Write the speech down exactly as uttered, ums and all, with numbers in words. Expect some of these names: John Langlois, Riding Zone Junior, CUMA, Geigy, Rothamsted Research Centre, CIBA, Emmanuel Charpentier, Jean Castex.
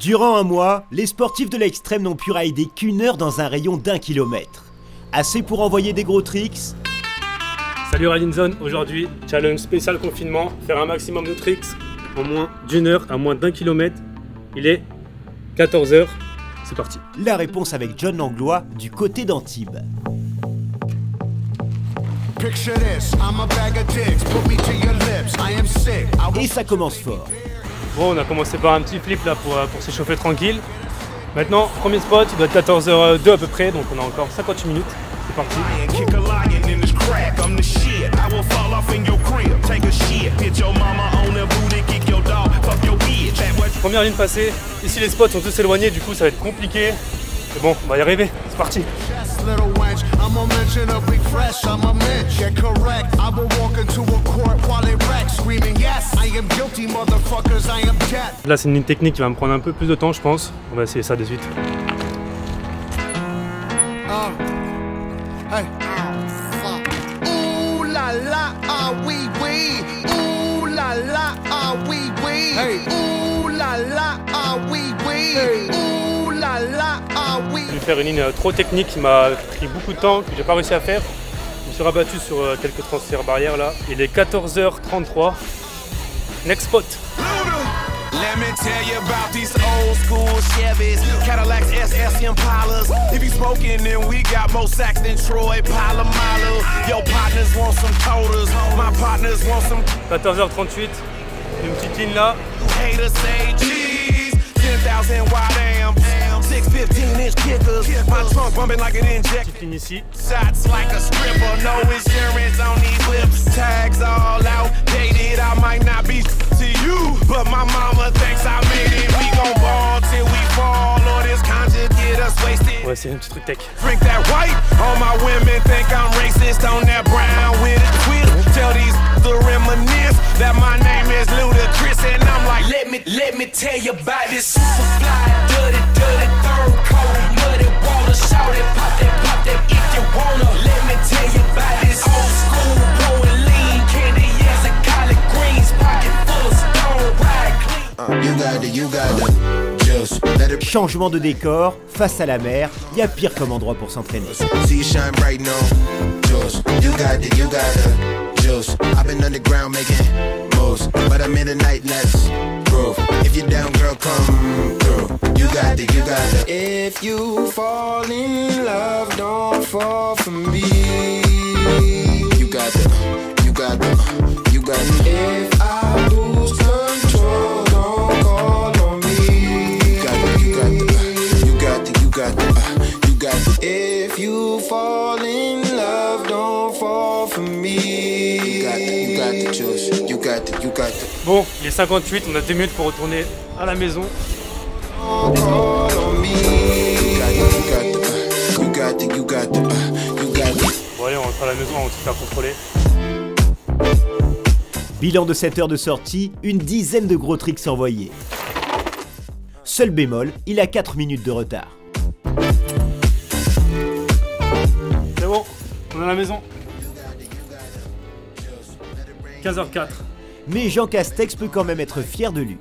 Durant un mois, les sportifs de l'extrême n'ont pu rider qu'une heure dans un rayon d'un kilomètre. Assez pour envoyer des gros tricks. Salut Riding Zone, aujourd'hui, challenge spécial confinement, faire un maximum de tricks en moins d'une heure, à moins d'un kilomètre. Il est quatorze heures, c'est parti. La réponse avec John Langlois du côté d'Antibes. Et ça commence fort. Bon, on a commencé par un petit flip là pour, pour s'échauffer tranquille. Maintenant, premier spot, il doit être quatorze heures deux à peu près, donc on a encore cinquante minutes. C'est parti. Première ligne passée. Ici, les spots sont tous éloignés, du coup, ça va être compliqué. Mais bon, on va y arriver. C'est parti. Là, c'est une ligne technique qui va me prendre un peu plus de temps, je pense. On va essayer ça de suite. J'ai dû faire une ligne trop technique qui m'a pris beaucoup de temps, que j'ai pas réussi à faire. Je me suis rabattu sur quelques transferts barrières là. Il est quatorze heures trente-trois. Next spot. quatorze heures trente-huit, une petite ligne là. Petite ligne ici. Ouais, c'est un petit truc tech. Changement de décor, face à la mer, il y a pire comme endroit pour s'entraîner. Bon, il est cinquante-huit, on a deux minutes pour retourner à la maison. Bon allez, on rentre à la maison, on va se faire contrôler. Bilan de cette heure de sortie, une dizaine de gros tricks envoyés. Seul bémol, il a quatre minutes de retard. C'est bon, on est à la maison. quinze heures quatre. Mais Jean Castex peut quand même être fier de lui.